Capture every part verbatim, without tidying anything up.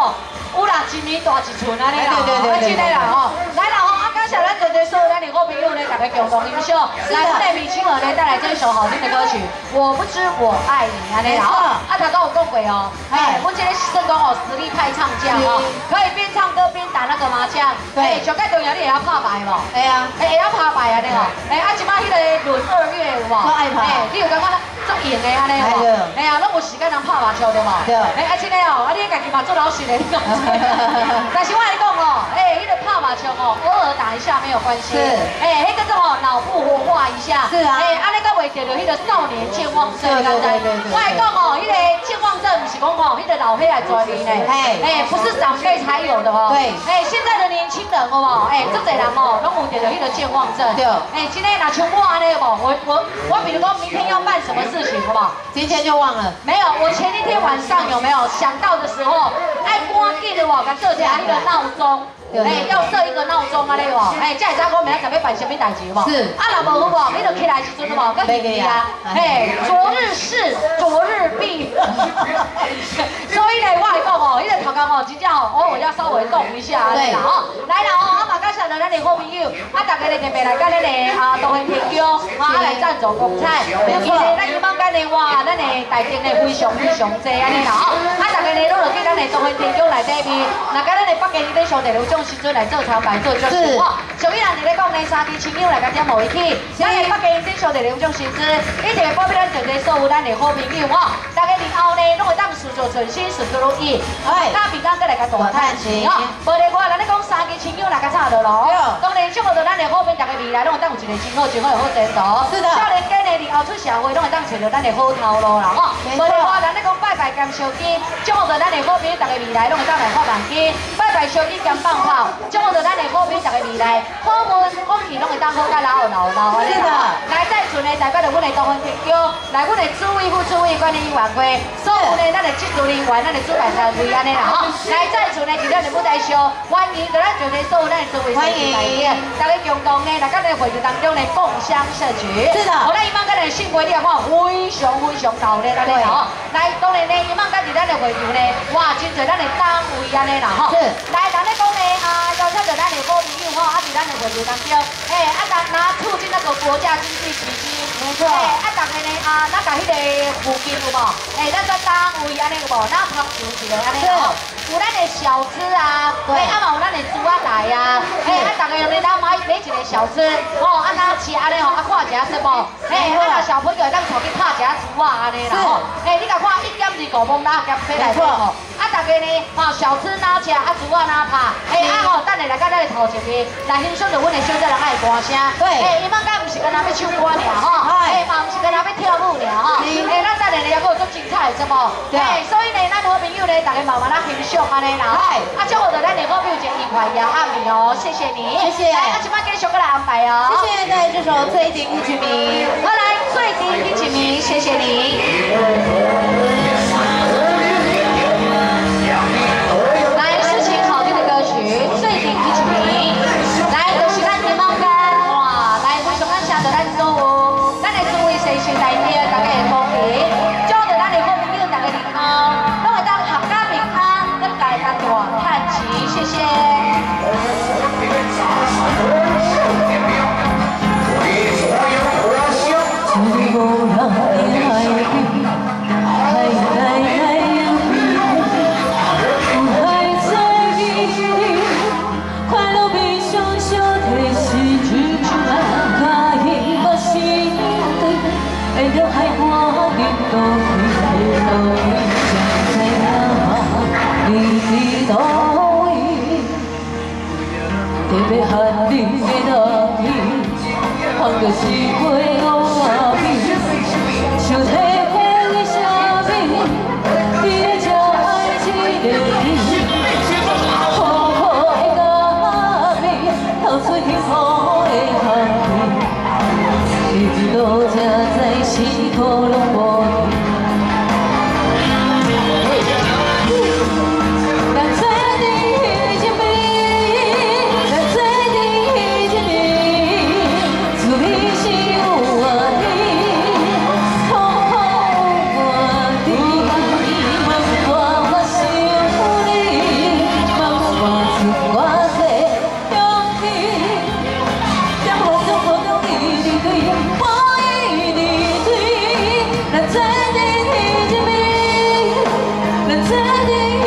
无？有啦，一年大一寸安尼啦，啊，真诶啦吼，来啦吼，啊，感谢咱在座所有咱的好朋友咧，大家共同欣赏。来，我哋米青娥咧带来这首好听的歌曲《我不知我爱你》安尼啦吼，啊，大家有讲过哦，哎，我今日是讲哦实力派唱将哦，可以边唱歌边打那个麻将，哎，小概重要你也要拍牌无？哎呀，哎，也要拍牌啊，对哦，哎，啊，即摆迄个闰二月有无？我爱拍，哎，你有感觉足用的安尼无？哎呀，拢有时间通拍麻将对无？对，哎，啊，真诶哦，啊，你家己嘛做老实咧。 但是我来讲哦，哎，那个拍麻将哦，偶尔打一下没有关系。是，哎，那个是哦，脑部活化一下。是啊。哎，安尼个袂得着那个少年健忘症，对不对？我来讲哦，那个健忘症不是讲哦，那个老岁仔才有呢。哎，哎，不是长辈才有的哦。对。哎，现在的年轻人哦，哎，真侪人哦，拢有得着那个健忘症。对。哎，今天那像我安尼哦，我我我比如讲明天要办什么事情，好不好？今天就忘了。没有，我前一天晚上有没有想到的时候，哎，关机。 我甲设下一个闹钟，哎，要设一个闹钟啊嘞哦，哎，这下子我明仔要办什么代志无？是，啊，若无无，你就起来时阵无，跟记记啊，哎，昨日事昨日毕，所以咧，我来讲哦，伊个头壳哦，真正哦，我我要稍微动一下啊，对啦哦，来啦哦，啊嘛，感谢咱咱的好朋友，啊，大家咧特别来甲咱的啊，东兴天宫啊来赞助公菜，尤其咧，咱伊帮咱的哇，咱的台灯咧非常非常济安尼啦哦，啊，大家咧，拢落去咱的东兴天宫内底。 那甲咱的北京这上地有种时阵来做长白做就是，哦，所以咱伫咧讲咧三支青鸟来甲点无一起，咱的北京这上地有种时阵，一定保庇咱在座所有咱的好朋友哦，大家日后呢拢会当事做顺心，事做如意，哎，那平安过来甲大赚钱哦。无咧我咱咧讲三支青鸟来甲炒落咯，当然祝福到咱的好朋友，大家未来拢会当有一个真好真好好前途。是的，少年家呢日后出社会拢会当找到咱的好头路啦，哦。无咧我咱咧讲拜拜兼烧鸡，祝福到咱的好朋友，大家未来拢会当来。 放鸡，拜拜烧鸡兼放炮，祝福咱的好朋友大家未来好运，恭喜拢会当好甲老老老安尼啦。来再存的代表着阮的东方铁桥，来阮的主委副主委管理员会，所有呢咱的技术人员、咱的主办单位安尼啦吼。来再存的伫咱的舞台上，欢迎着咱全体所有咱的主委同志来演，大家共同呢来咱的会议当中呢共襄盛举。是的，我咱伊曼个人性格你也看非常非常闹热安尼啦吼。来当然呢伊曼个伫咱的会场呢，哇真侪咱的单位。 安尼啦吼，来，咱咧讲咧啊，邀请着咱的好朋友吼，啊，伫咱的活动当中，哎，啊，咱拿促进那个国家经济奇迹，没错，哎，啊，大家呢啊，咱甲迄个附近有无？哎，咱在单位安尼有无？咱旁边一个安尼吼，有咱的小吃啊，哎，啊嘛有咱的猪啊来啊，哎，啊，大家用咧咱买买一个小吃，哦，啊，咱吃安尼吼，啊，看一下是无？哎，啊，那小朋友咱出去拍一下猪啊安尼啦吼，哎，你甲看一点二五磅啦，夹起来对吼。 大家呢，哦，小吃哪吃，啊，猪啊哪拍，哎，啊吼，等下来到咱的头前面，来欣赏着阮的小姐人爱歌声。对，哎，伊们家唔是干那要唱歌尔吼，哎，嘛唔是干那要跳舞尔吼，哎，咱等下呢还佫有足精彩，是无？哎，所以呢，咱好朋友呢，大家慢慢来欣赏安尼啦。哎，啊，祝福着咱的好朋友一个愉快也安眠哦，谢谢你。谢谢。来，啊，今摆继续过来安排哦。谢谢，带来这首《最甜一曲名》。好来，《最甜一曲名》，谢谢你。做一下，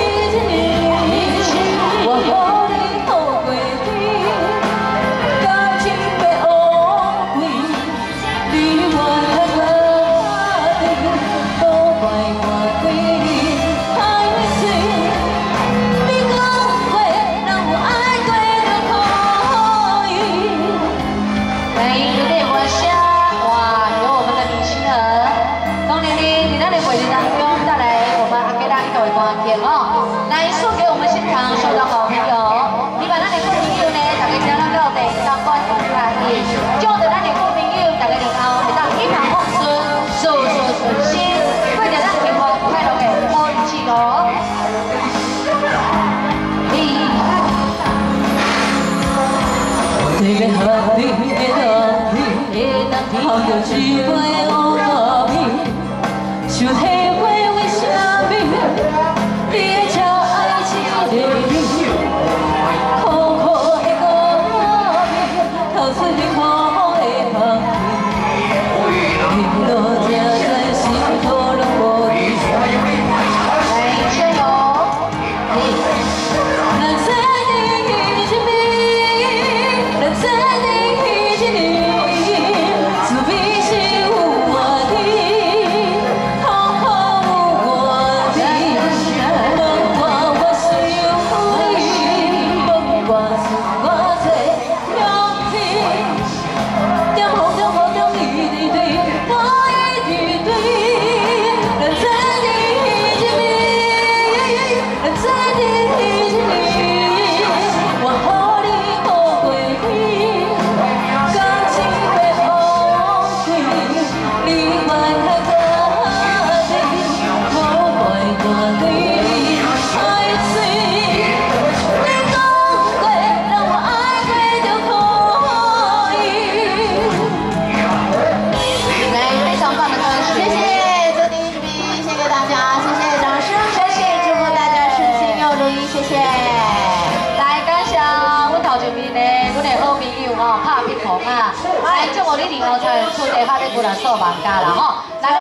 咱过来做房价啦吼。